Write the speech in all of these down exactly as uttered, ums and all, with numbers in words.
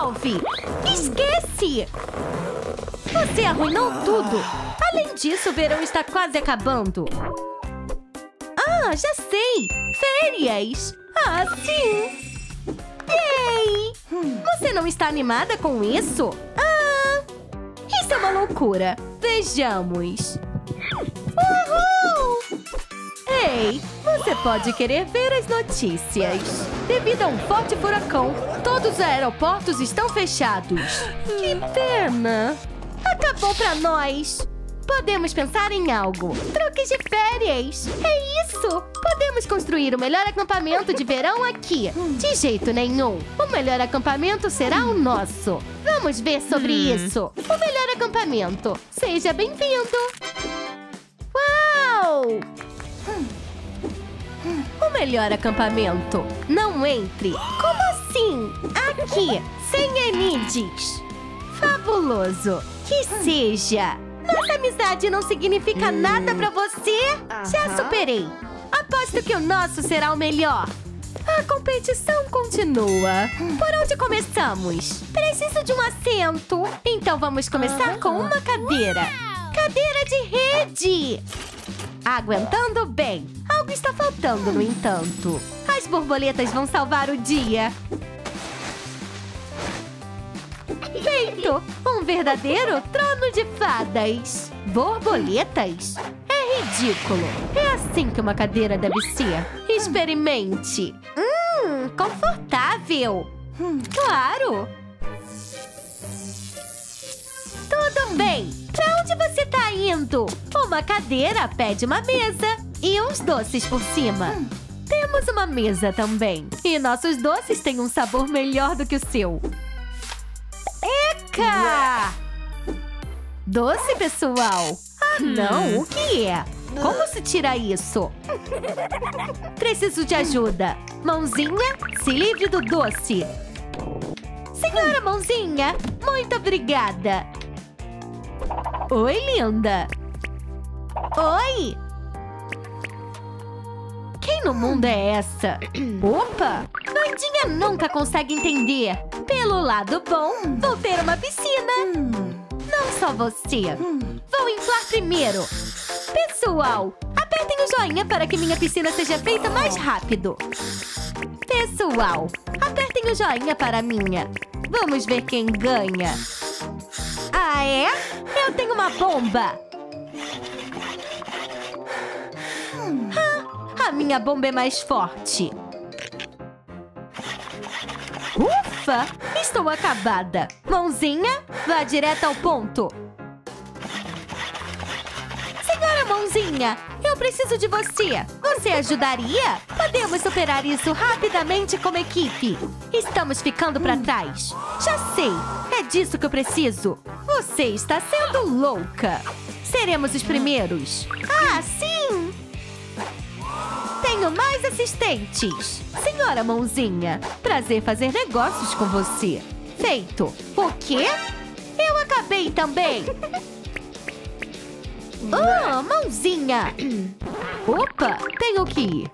resolve! Esquece! Você arruinou tudo! Além disso, o verão está quase acabando! Ah, já sei! Férias! Ah, sim! Yay! Você não está animada com isso? Ah! Isso é uma loucura! Vejamos! Uhul! Ei! Você pode querer ver as notícias! Devido a um forte furacão, todos os aeroportos estão fechados! Que pena! Acabou pra nós! Podemos pensar em algo! Truques de férias! É isso! Podemos construir o melhor acampamento de verão aqui! De jeito nenhum! O melhor acampamento será o nosso! Vamos ver sobre isso! O melhor acampamento! Seja bem-vindo! Uau! O melhor acampamento! Não entre! Como assim? Aqui! Sem Enides! Fabuloso! Que seja! Nossa amizade não significa hum. nada pra você? Uh-huh. Já superei! Aposto que o nosso será o melhor! A competição continua! Por onde começamos? Preciso de um assento! Então vamos começar uh-huh. com uma cadeira! Uau. Cadeira de rede! Aguentando bem! Algo está faltando, no entanto! As borboletas vão salvar o dia! Feito! Um verdadeiro trono de fadas! Borboletas? É ridículo! É assim que uma cadeira deve ser! Experimente! Hum, confortável! Claro! Tudo bem! Pra onde você tá indo? Uma cadeira pede uma mesa! E uns doces por cima! Temos uma mesa também! E nossos doces têm um sabor melhor do que o seu! Eca! Doce, pessoal! Ah, não! O que é? Como se tira isso? Preciso de ajuda! Mãozinha, se livre do doce! Senhora Mãozinha, muito obrigada! Oi, linda! Oi! Quem no mundo é essa? Opa! Wandinha nunca consegue entender! Pelo lado bom, vou ter uma piscina! Não só você! Vou inflar primeiro! Pessoal, apertem o joinha para que minha piscina seja feita mais rápido! Pessoal, apertem o joinha para a minha! Vamos ver quem ganha! Ah, é? Eu tenho uma bomba! Ah, a minha bomba é mais forte! Ufa! Estou acabada! Mãozinha, vá direto ao ponto! Senhora Mãozinha, eu preciso de você! Você ajudaria? Podemos superar isso rapidamente como equipe! Estamos ficando para trás! Já sei! É disso que eu preciso! Você está sendo louca! Seremos os primeiros! Ah, sim! Tenho mais assistentes! Senhora Mãozinha, prazer fazer negócios com você! Feito! O quê? Eu acabei também! Oh, Mãozinha! Opa, tenho que ir!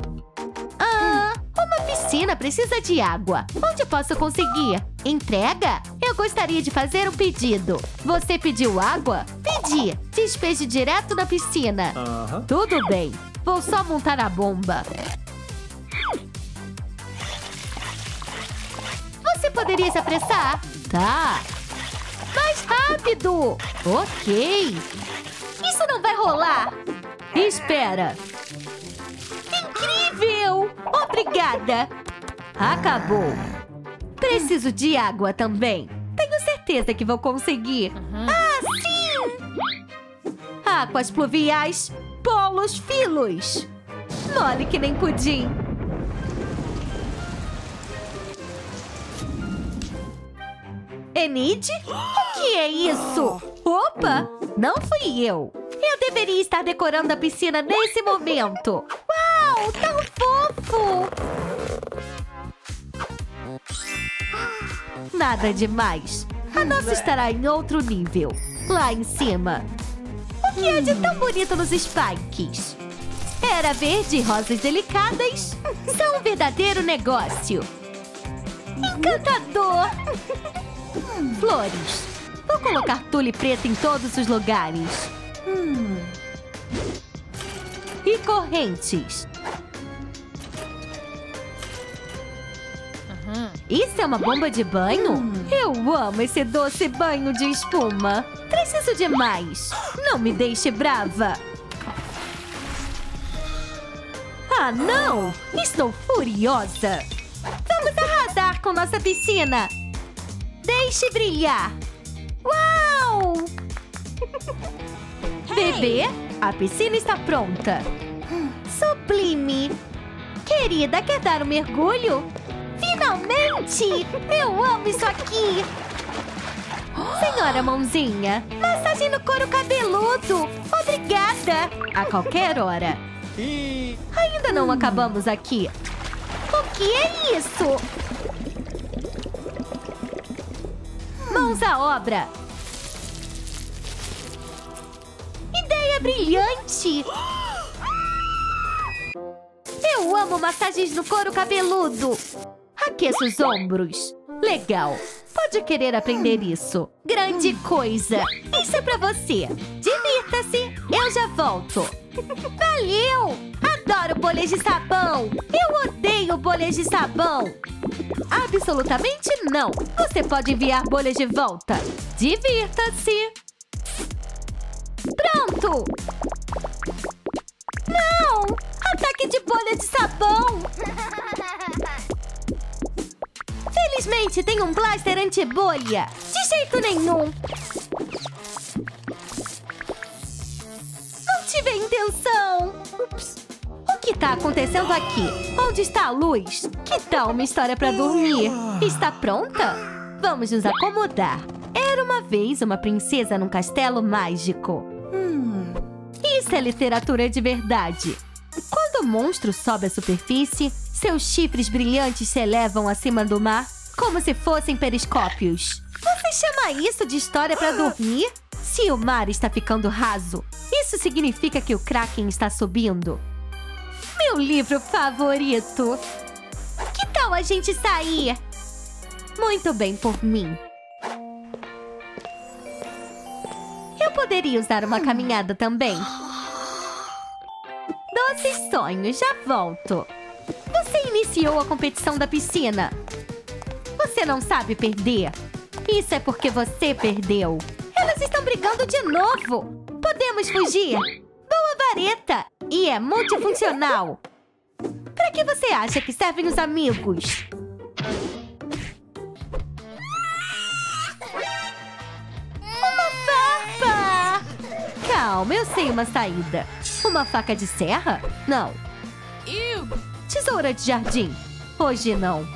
Ah, uma piscina precisa de água! Onde posso conseguir? Entrega? Eu gostaria de fazer um pedido! Você pediu água? Pedi! Despeje direto na piscina! Uh-huh. Tudo bem! Vou só montar a bomba. Você poderia se apressar? Tá. Mais rápido. Ok. Isso não vai rolar. Espera. Incrível. Obrigada. Acabou. Preciso de água também. Tenho certeza que vou conseguir. Ah, sim. Águas pluviais. Bolos filos! Mole que nem pudim! Enid? O que é isso? Opa! Não fui eu! Eu deveria estar decorando a piscina nesse momento! Uau! Tão fofo! Nada demais! A nossa estará em outro nível! Lá em cima! O que é de tão bonito nos spikes? Era verde e rosas delicadas são um verdadeiro negócio. Encantador! Hum. Flores. Vou colocar tule preta em todos os lugares. Hum. E correntes. Uhum. Isso é uma bomba de banho? Hum. Eu amo esse doce banho de espuma. Preciso de mais. Não me deixe brava. Ah, não! Estou furiosa! Vamos arrasar com nossa piscina! Deixe brilhar! Uau! Hey. Bebê, a piscina está pronta! Sublime! Querida, quer dar um mergulho? Finalmente! Eu amo isso aqui! Senhora Mãozinha, massagem no couro cabeludo! Obrigada! A qualquer hora! E... Ainda não hum. acabamos aqui. O que é isso? Hum. Mãos à obra. Ideia brilhante. Eu amo massagens no couro cabeludo. Aqueça os ombros. Legal. Pode querer aprender isso. Grande coisa. Isso é pra você. Divirta-se. Eu já volto. Valeu! Adoro bolhas de sabão! Eu odeio bolhas de sabão! Absolutamente não! Você pode enviar bolhas de volta! Divirta-se! Pronto! Não! Ataque de bolha de sabão! Felizmente tem um pláster anti-bolha! De jeito nenhum! Tive a intenção! Ups. O que tá acontecendo aqui? Onde está a luz? Que tal uma história pra dormir? Está pronta? Vamos nos acomodar. Era uma vez uma princesa num castelo mágico. Hum. Isso é literatura de verdade. Quando o monstro sobe à superfície, seus chifres brilhantes se elevam acima do mar como se fossem periscópios. Você chama isso de história pra dormir? Se o mar está ficando raso, isso significa que o Kraken está subindo. Meu livro favorito! Que tal a gente sair? Muito bem por mim. Eu poderia usar uma caminhada também. Doces sonhos, já volto. Você iniciou a competição da piscina. Você não sabe perder. Isso é porque você perdeu. Elas estão brigando de novo! Podemos fugir! Boa vareta! E é multifuncional! Pra que você acha que servem os amigos? Uma farpa! Calma, eu sei uma saída. Uma faca de serra? Não. Tesoura de jardim? Hoje não.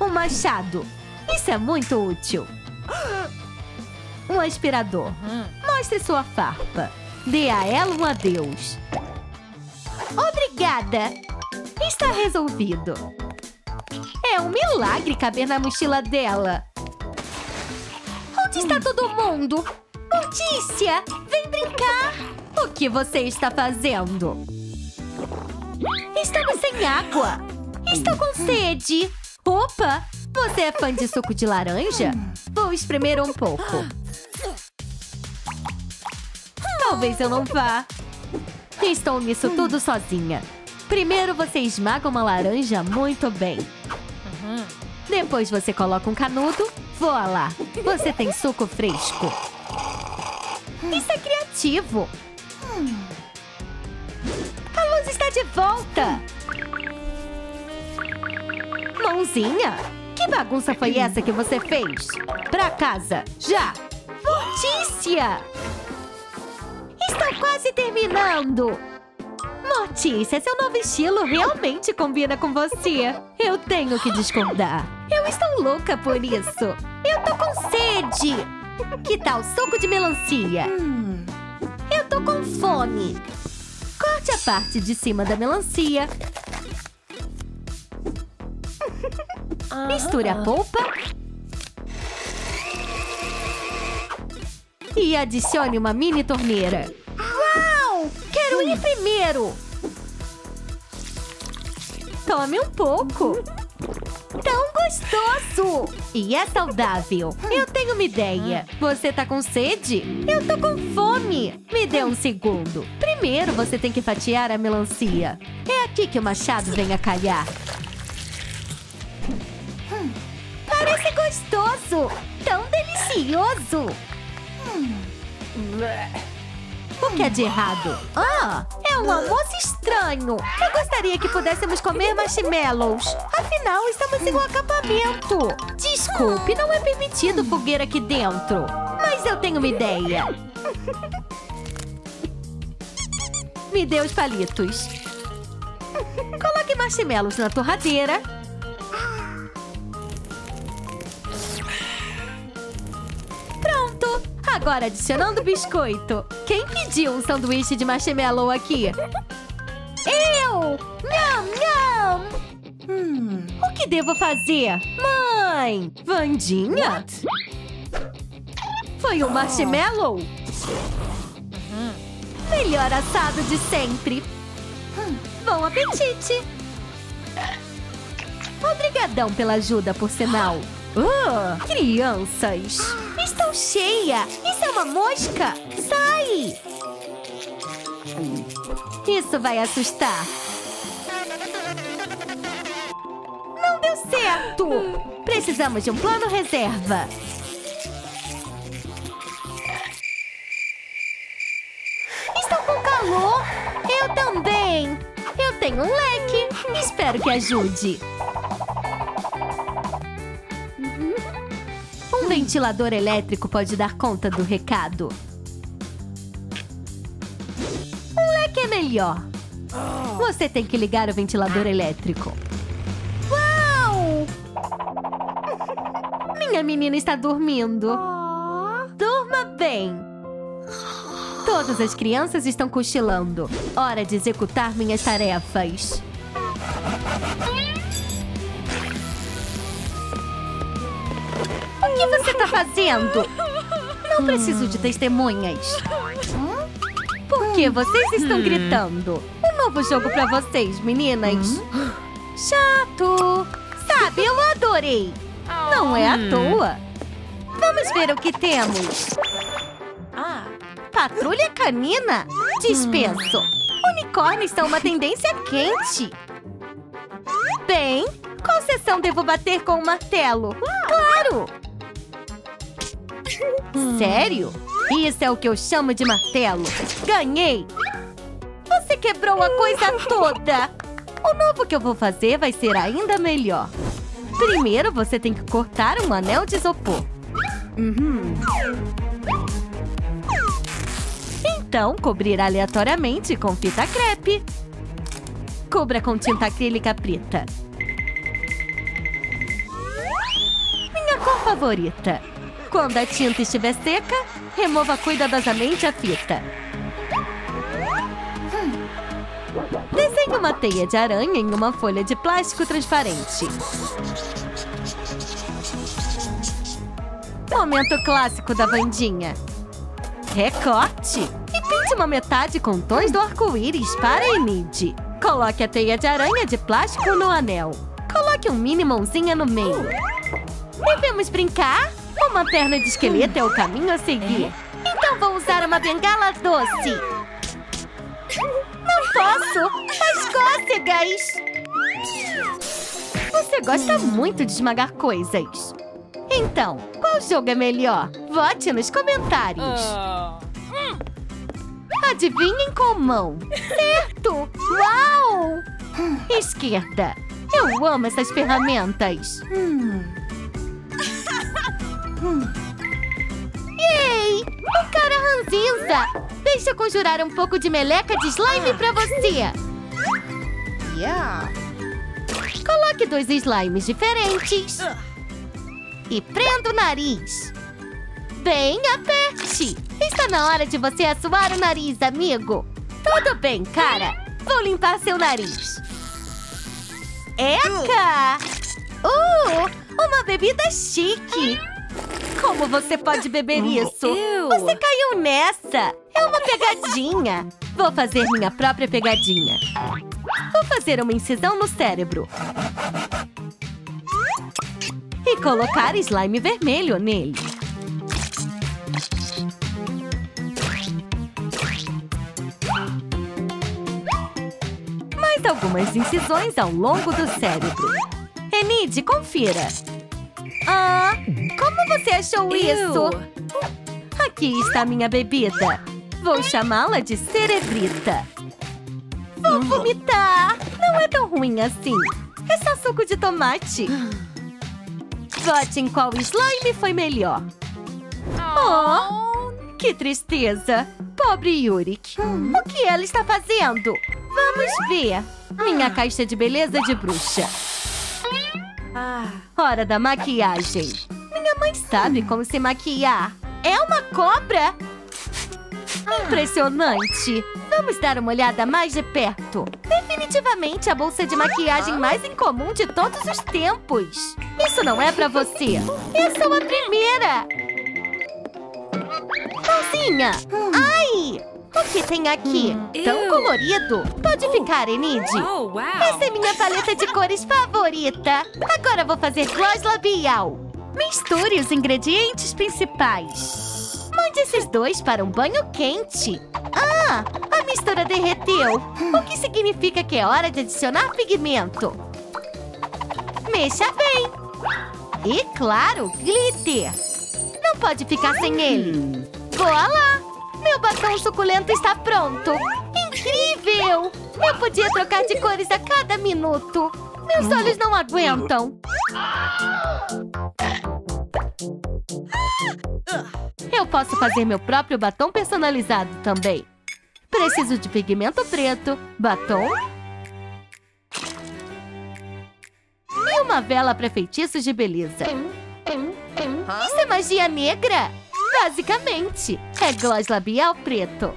Um machado? Isso é muito útil. Um aspirador. Uhum. Mostre sua farpa. Dê a ela um adeus. Obrigada! Está resolvido. É um milagre caber na mochila dela. Onde está todo mundo? Mortícia! Vem brincar! O que você está fazendo? Estamos sem água. Estou com sede. Opa! Você é fã de suco de laranja? Vou espremer um pouco. Talvez eu não vá. Estou nisso tudo sozinha. Primeiro você esmaga uma laranja muito bem. Depois você coloca um canudo. Voilá! Você tem suco fresco. Isso é criativo. A luz está de volta. Mãozinha! Que bagunça foi essa que você fez? Pra casa, já! Mortícia! Estou quase terminando! Mortícia, seu novo estilo realmente combina com você. Eu tenho que discordar. Eu estou louca por isso. Eu tô com sede! Que tal suco de melancia? Hum. Eu tô com fome. Corte a parte de cima da melancia. Misture a polpa e adicione uma mini torneira. Uau! Quero ir primeiro! Tome um pouco. tão gostoso! E é saudável. Eu tenho uma ideia. Você tá com sede? Eu tô com fome. Me dê um segundo. Primeiro você tem que fatiar a melancia. É aqui que o machado vem a calhar. Parece gostoso! Tão delicioso! O que é de errado? Ah, é um almoço estranho. Eu gostaria que pudéssemos comer marshmallows. Afinal, estamos em um acampamento. Desculpe, não é permitido fogueira aqui dentro. Mas eu tenho uma ideia. Me dê os palitos. Coloque marshmallows na torradeira. Pronto! Agora adicionando biscoito. Quem pediu um sanduíche de marshmallow aqui? Eu! Nham, nham! Hum, o que devo fazer? Mãe! Wandinha? Foi um marshmallow? Uhum. Melhor assado de sempre. Hum, bom apetite! Obrigadão pela ajuda, por sinal. Uh, crianças! Estou cheia! Isso é uma mosca! Sai! Isso vai assustar! Não deu certo! Precisamos de um plano reserva! Estou com calor! Eu também! Eu tenho um leque! Espero que ajude! Um ventilador elétrico pode dar conta do recado. Um leque é melhor. Você tem que ligar o ventilador elétrico. Uau! Minha menina está dormindo. Durma bem. Todas as crianças estão cochilando. Hora de executar minhas tarefas. O que você tá fazendo? Não preciso de testemunhas. Por que vocês estão gritando? Um novo jogo pra vocês, meninas. Chato. Sabe, eu adorei. Não é à toa. Vamos ver o que temos. Patrulha canina? Dispenso. Unicórnios são uma tendência quente. Bem, qual seção devo bater com o martelo? Claro! Sério? Isso é o que eu chamo de martelo. Ganhei! Você quebrou a coisa toda! O novo que eu vou fazer vai ser ainda melhor. Primeiro você tem que cortar um anel de isopor. Uhum. Então, cobrir aleatoriamente com fita crepe. Cubra com tinta acrílica preta. Minha cor favorita. Quando a tinta estiver seca, remova cuidadosamente a fita. Desenhe uma teia de aranha em uma folha de plástico transparente. Momento clássico da Wandinha. Recorte e pinte uma metade com tons do arco-íris para a Enid. Coloque a teia de aranha de plástico no anel. Coloque um mini mãozinha no meio. Devemos brincar? Uma perna de esqueleto é o caminho a seguir. Então vou usar uma bengala doce. Não posso! As cócegas! Você gosta muito de esmagar coisas. Então, qual jogo é melhor? Vote nos comentários. Adivinhem com mão. Certo! Uau! Esquerda. Eu amo essas ferramentas. Hum... Yay! O cara ranzinza! Deixa eu conjurar um pouco de meleca de slime pra você! Yeah. Coloque dois slimes diferentes. E prenda o nariz. Bem, aperte! Está na hora de você assoar o nariz, amigo! Tudo bem, cara! Vou limpar seu nariz. Eca! Uh! Uma bebida chique! Como você pode beber isso? Eu. Você caiu nessa! É uma pegadinha! Vou fazer minha própria pegadinha. Vou fazer uma incisão no cérebro. e colocar slime vermelho nele. Mais algumas incisões ao longo do cérebro. Enid, confira. Ah, como você achou isso? Aqui está minha bebida. Vou chamá-la de cerebrita. Vou vomitar. Não é tão ruim assim. É só suco de tomate. Vote em qual slime foi melhor. Oh, que tristeza. Pobre Yurik. O que ela está fazendo? Vamos ver. Minha caixa de beleza de bruxa. Hora da maquiagem. Minha mãe sabe como se maquiar. É uma cobra? Impressionante. Vamos dar uma olhada mais de perto. Definitivamente a bolsa de maquiagem mais incomum de todos os tempos. Isso não é pra você. Eu sou a primeira. Mãozinha. Ai! O que tem aqui? Tão colorido. Pode ficar, Enid. Essa é minha paleta de cores favorita. Agora vou fazer gloss labial. Misture os ingredientes principais. Mande esses dois para um banho quente. Ah, a mistura derreteu. O que significa que é hora de adicionar pigmento. Mexa bem. E, claro, glitter. Não pode ficar sem ele. Boa lá. Meu batom suculento está pronto! Incrível! Eu podia trocar de cores a cada minuto! Meus olhos não aguentam! Eu posso fazer meu próprio batom personalizado também! Preciso de pigmento preto, batom... e uma vela para feitiços de beleza! Isso é magia negra? Basicamente, é gloss labial preto.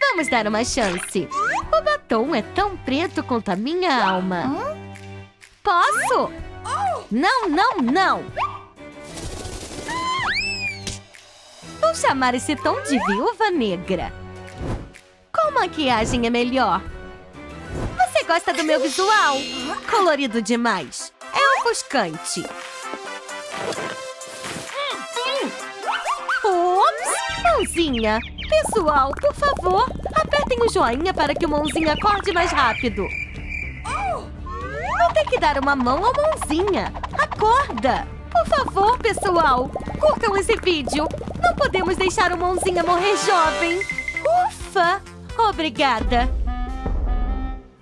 Vamos dar uma chance. O batom é tão preto quanto a minha alma. Posso? Não, não, não. Vou chamar esse tom de viúva negra. Qual maquiagem é melhor? Você gosta do meu visual? Colorido demais. É ofuscante. Mãozinha! Pessoal, por favor, apertem o joinha para que o Mãozinha acorde mais rápido. Vou ter que dar uma mão ao Mãozinha. Acorda! Por favor, pessoal, curtam esse vídeo. Não podemos deixar o Mãozinha morrer jovem. Ufa! Obrigada.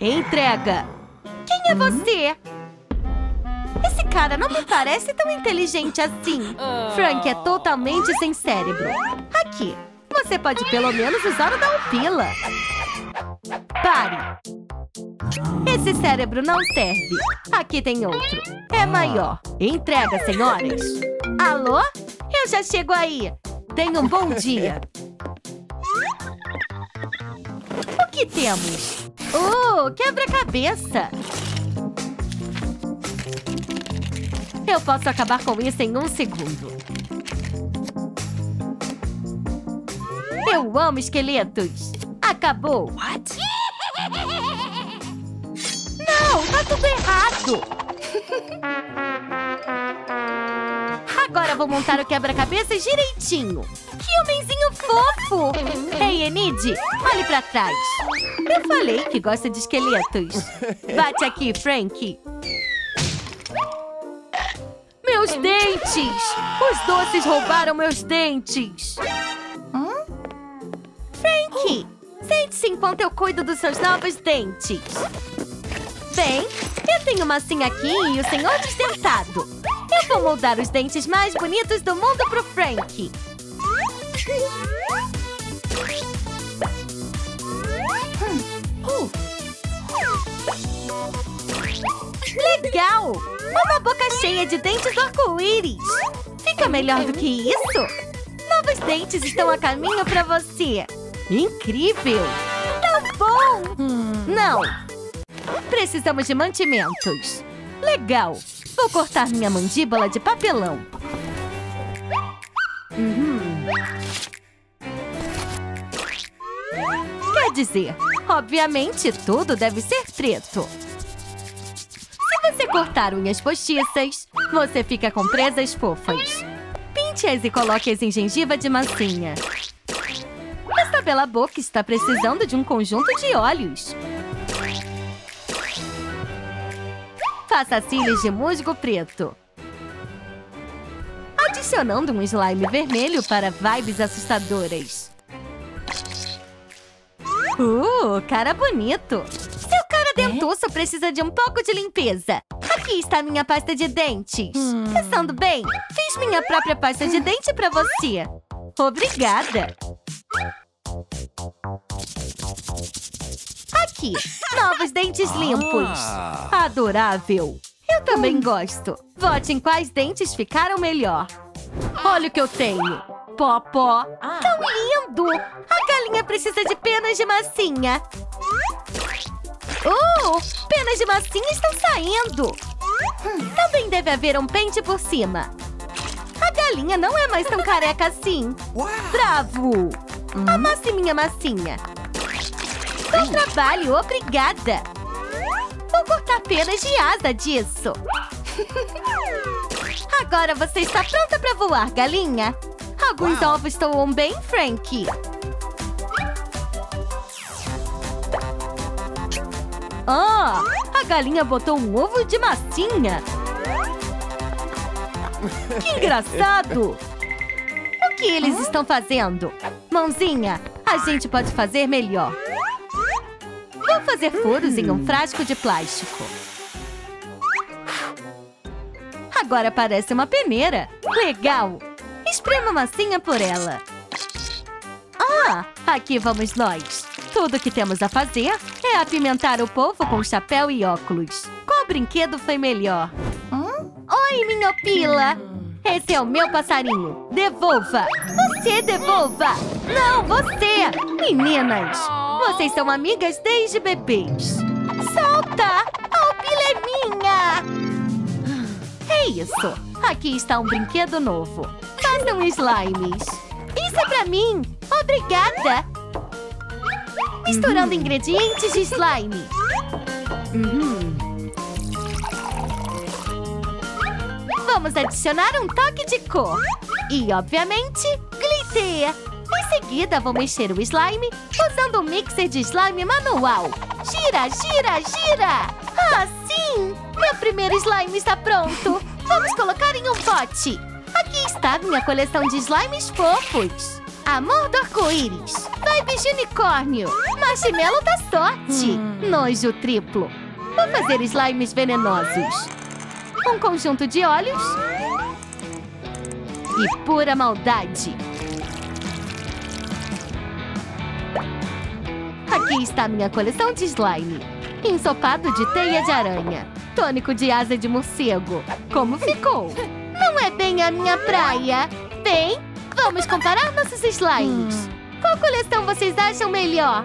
Entrega. Quem é você? Esse cara não me parece tão inteligente assim. Frank é totalmente sem cérebro. Aqui, você pode pelo menos usar o da Alpila. Pare. Esse cérebro não serve. Aqui tem outro. É maior. Entrega, senhoras. Alô? Eu já chego aí. Tenha um bom dia. O que temos? Oh, quebra-cabeça. Eu posso acabar com isso em um segundo. Eu amo esqueletos. Acabou. What? Não, tá tudo errado. Agora vou montar o quebra-cabeça direitinho. Que homenzinho fofo. Ei, Enid, olhe pra trás. Eu falei que gosta de esqueletos. Bate aqui, Frank. Meus dentes! Os doces roubaram meus dentes! Hum? Frank! Sente-se enquanto eu cuido dos seus novos dentes! Bem, eu tenho uma massinha aqui e o senhor desdentado! Eu vou moldar os dentes mais bonitos do mundo pro Frank! Hum. Uh. Legal! Uma boca cheia de dentes do arco-íris! Fica melhor do que isso? Novos dentes estão a caminho pra você! Incrível! Tá bom! Não! Precisamos de mantimentos! Legal! Vou cortar minha mandíbula de papelão! Uhum. Quer dizer, obviamente tudo deve ser preto! de cortar unhas postiças, você fica com presas fofas. Pinte-as e coloque-as em gengiva de massinha. Essa bela boca está precisando de um conjunto de olhos. Faça cílios de musgo preto, adicionando um slime vermelho para vibes assustadoras. Uh, cara bonito! Seu cara dentuço precisa de um pouco de limpeza. Aqui está minha pasta de dentes. Pensando bem, fiz minha própria pasta de dente para você. Obrigada! Aqui, novos dentes limpos. Adorável! Eu também gosto. Vote em quais dentes ficaram melhor. Olha o que eu tenho. Popó. Tão lindo! A galinha precisa de penas de massinha. Uh! Penas de massinha estão saindo. Também deve haver um pente por cima. A galinha não é mais tão careca assim. Bravo! Amasse minha massinha. Bom trabalho, obrigada. Vou cortar penas de asa disso. Agora você está pronta para voar, galinha. Alguns Uau. ovos estão bem, Frankie. Oh, a galinha botou um ovo de massinha. Que engraçado! O que eles estão fazendo? Mãozinha, a gente pode fazer melhor. Vou fazer furos em um frasco de plástico. Agora parece uma peneira. Legal! Esprema a massinha por ela. Ah, aqui vamos nós. Tudo que temos a fazer é apimentar o polvo com chapéu e óculos. Qual brinquedo foi melhor? Oi, minhopila! Esse é o meu passarinho. Devolva! Você devolva! Não, você! Meninas! Vocês são amigas desde bebês. Solta! A opila é minha! É isso. Aqui está um brinquedo novo. Façam slimes. Isso é pra mim! Obrigada! Misturando ingredientes de slime. Uhum. Vamos adicionar um toque de cor. E, obviamente, glitter. Em seguida, vou mexer o slime usando um mixer de slime manual. Gira, gira, gira! Ah, sim! Meu primeiro slime está pronto. Vamos colocar em um pote. Aqui está minha coleção de slimes fofos. Amor do arco-íris. Vibe de unicórnio. Marshmallow da sorte. Nojo triplo. Vou fazer slimes venenosos. Um conjunto de olhos e pura maldade. Aqui está minha coleção de slime. Ensopado de teia de aranha. Tônico de asa de morcego. Como ficou? Não é bem a minha praia. Bem, vamos comparar nossos slimes. Qual coleção vocês acham melhor?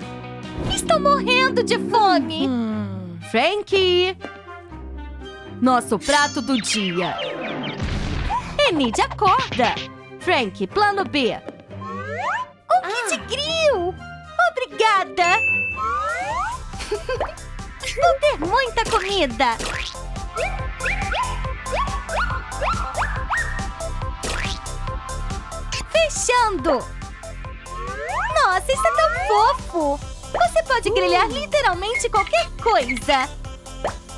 Estou morrendo de fome. Frankie! Nosso prato do dia. Enid, acorda! Frank, plano B. Um kit grill! Obrigada! Vou ter muita comida! Fechando! Nossa, isso é tão fofo! Você pode grelhar literalmente qualquer coisa!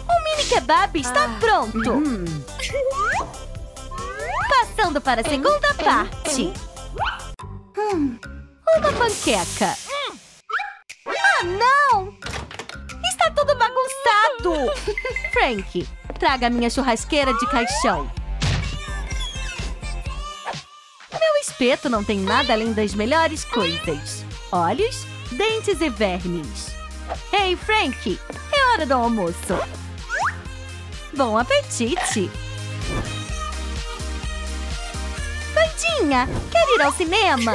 O mini kebab está pronto! Hum. Passando para a segunda parte. Hum. Uma panqueca. Ah, não! Está tudo bagunçado! Frank, traga minha churrasqueira de caixão. Meu espeto não tem nada além das melhores coisas. Olhos, dentes e vermes. Ei, Frank! É hora do almoço. Bom apetite! Wandinha, quer ir ao cinema?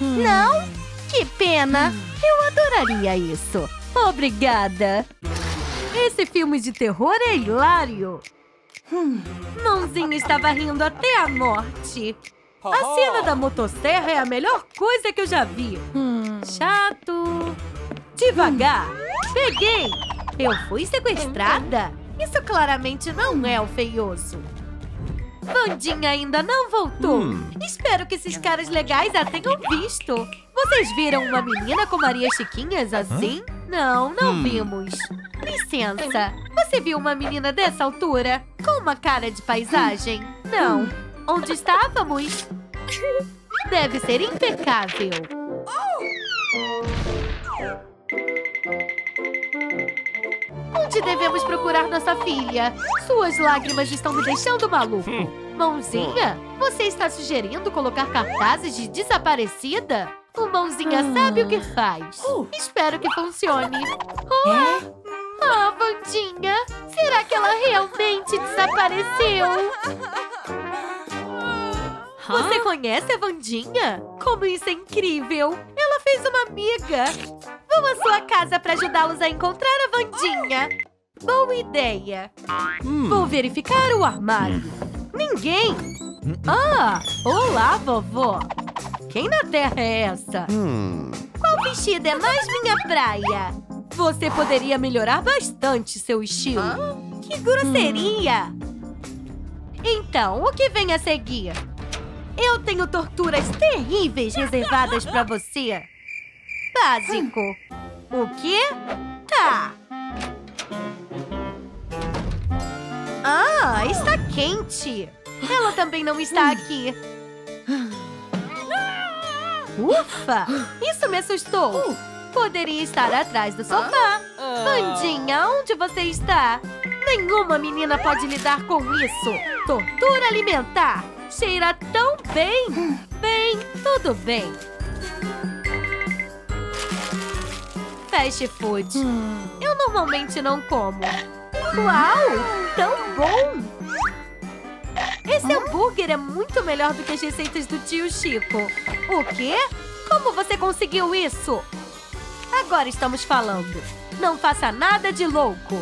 Hum. Não? Que pena! Eu adoraria isso! Obrigada! Esse filme de terror é hilário! Hum. Mãozinha estava rindo até a morte! A cena da motosserra é a melhor coisa que eu já vi! Hum. Chato! Devagar! Peguei! Eu fui sequestrada! Isso claramente não é o feioso. Wandinha ainda não voltou. Hum. Espero que esses caras legais a tenham visto. Vocês viram uma menina com Marias Chiquinhas assim? Hã? Não, não hum. vimos. Licença, você viu uma menina dessa altura? Com uma cara de paisagem? Não. Onde estávamos? Deve ser impecável. Onde devemos procurar nossa filha? Suas lágrimas estão me deixando maluco. Mãozinha, você está sugerindo colocar cartazes de desaparecida? O Mãozinha sabe o que faz. Espero que funcione. Oh, oh Wandinha, será que ela realmente desapareceu? Você conhece a Wandinha? Como isso é incrível! Ela fez uma amiga! Vou à sua casa para ajudá-los a encontrar a Wandinha! Boa ideia! Hum. Vou verificar o armário! Ninguém! Ah! Olá, vovó! Quem na terra é essa? Hum. Qual vestido é mais minha praia? Você poderia melhorar bastante seu estilo! Ah? Que grosseria! Então, o que vem a seguir? Eu tenho torturas terríveis reservadas pra você. Básico. O quê? Tá. Ah, está quente. Ela também não está aqui. Ufa! Isso me assustou. Poderia estar atrás do sofá. Wandinha, onde você está? Nenhuma menina pode lidar com isso. Tortura alimentar. Cheira tão bem! Bem, tudo bem. Fast food. Eu normalmente não como. Uau! Tão bom! Esse hambúrguer é muito melhor do que as receitas do tio Chico. O quê? Como você conseguiu isso? Agora estamos falando. Não faça nada de louco.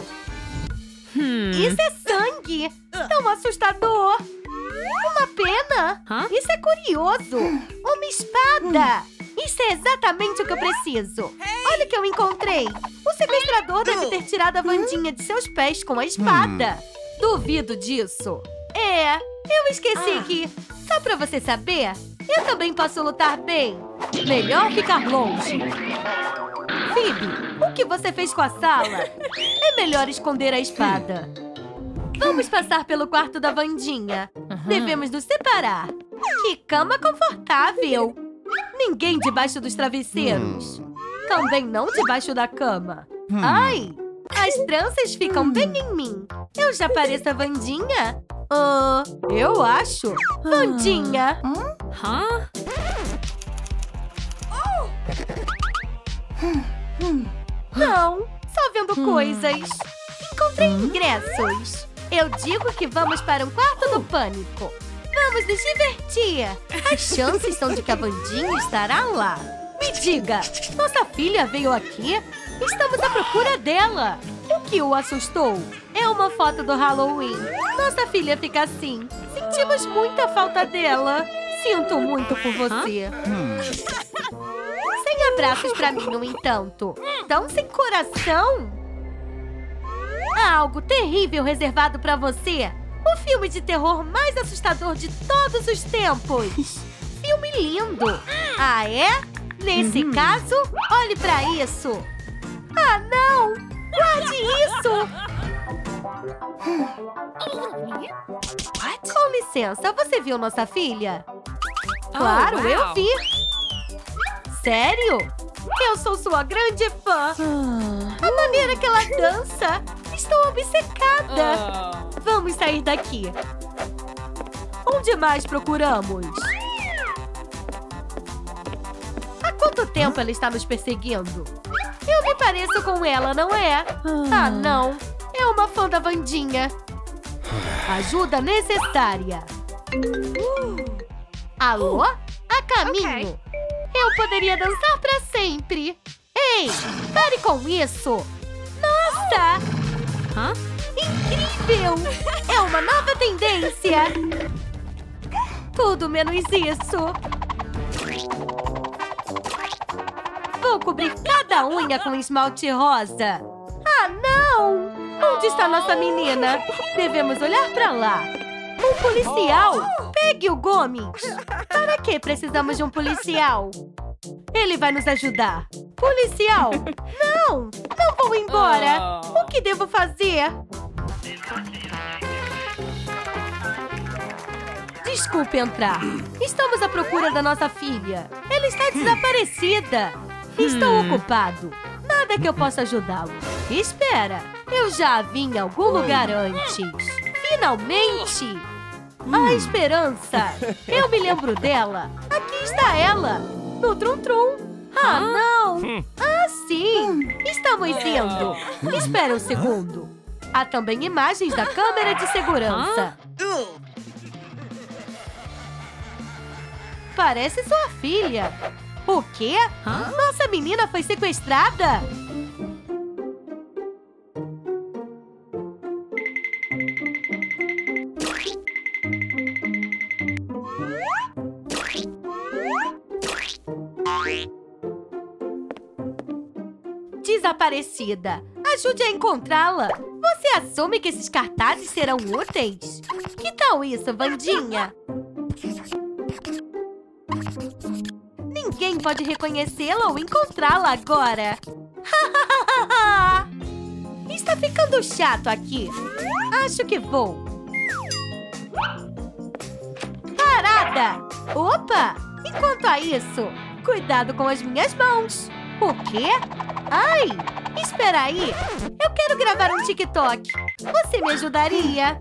Hum. Isso é sangue! Tão assustador! Uma pena? Hã? Isso é curioso! Uma espada! Isso é exatamente o que eu preciso! Olha o que eu encontrei! O sequestrador deve ter tirado a Wandinha de seus pés com a espada! Hum. Duvido disso! É, eu esqueci ah. que... Só pra você saber, eu também posso lutar bem! Melhor ficar longe! Phoebe, o que você fez com a sala? É melhor esconder a espada! Vamos passar pelo quarto da Wandinha. Uhum. Devemos nos separar. Que cama confortável. Ninguém debaixo dos travesseiros. Hum. Também não debaixo da cama. Hum. Ai, as tranças ficam hum. bem em mim. Eu já pareço a Wandinha? Ah, uh, eu acho. Wandinha. Hum. Hum. Não, só vendo hum. coisas. Encontrei ingressos. Eu digo que vamos para um quarto do pânico. Vamos nos divertir. As chances são de que a Wandinha estará lá. Me diga, nossa filha veio aqui? Estamos à procura dela. O que o assustou? É uma foto do Halloween. Nossa filha fica assim. Sentimos muita falta dela. Sinto muito por você. Sem abraços pra mim, no entanto. Tão sem coração. Há algo terrível reservado pra você. O filme de terror mais assustador de todos os tempos. Filme lindo. Ah, é? Nesse uhum. caso, olhe pra isso. Ah, não! Guarde isso! What? Com licença, você viu nossa filha? Claro, oh, wow. eu vi. Sério? Eu sou sua grande fã. A maneira que ela dança... Estou obcecada! Oh. Vamos sair daqui. Onde mais procuramos? Há quanto tempo ela está nos perseguindo? Eu me pareço com ela, não é? Ah, não. É uma fã da Wandinha. Ajuda necessária. Uh. Alô? A caminho. Okay. Eu poderia dançar pra sempre. Ei, pare com isso. Nossa! Hã? Incrível! É uma nova tendência! Tudo menos isso! Vou cobrir cada unha com esmalte rosa! Ah, não! Onde está nossa menina? Devemos olhar para lá. Um policial! Pegue o Gomes! Para que precisamos de um policial? Ele vai nos ajudar. Policial! Não! Não vou embora! O que devo fazer? Desculpe entrar. Estamos à procura da nossa filha. Ela está desaparecida. Estou ocupado. Nada que eu possa ajudá-lo. Espera, eu já vim em algum lugar antes. Finalmente! A Esperança! Eu me lembro dela. Aqui está ela. No Troom Troom. Ah, não! Ah, sim! Estamos indo. Espera um segundo. Há também imagens da câmera de segurança. Parece sua filha. O quê? Nossa menina foi sequestrada? Desaparecida. Ajude a encontrá-la. Você assume que esses cartazes serão úteis? Que tal isso, Wandinha? Ninguém pode reconhecê-la ou encontrá-la agora. Está ficando chato aqui. Acho que vou. Parada! Opa! Enquanto a isso, cuidado com as minhas mãos. O quê? Ai! Espera aí! Eu quero gravar um TikTok. Você me ajudaria?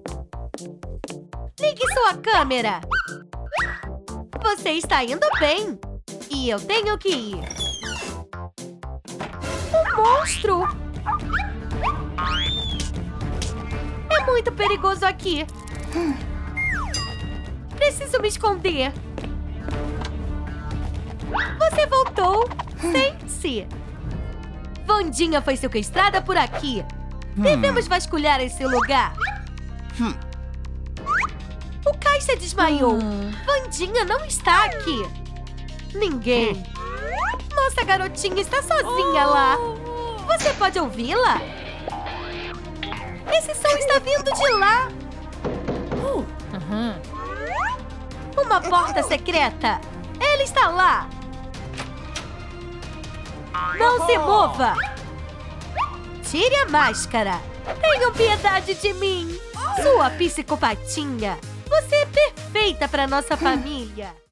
Ligue sua câmera. Você está indo bem. E eu tenho que ir. Um monstro! É muito perigoso aqui. Preciso me esconder. Você voltou. Sente-se. Wandinha foi sequestrada por aqui. Devemos vasculhar esse lugar. O caixa desmaiou. Wandinha não está aqui. Ninguém. Nossa garotinha está sozinha lá. Você pode ouvi-la? Esse som está vindo de lá. Uma porta secreta. Ela está lá. Não se mova! Tire a máscara! Tenham piedade de mim! Sua psicopatinha! Você é perfeita para nossa família!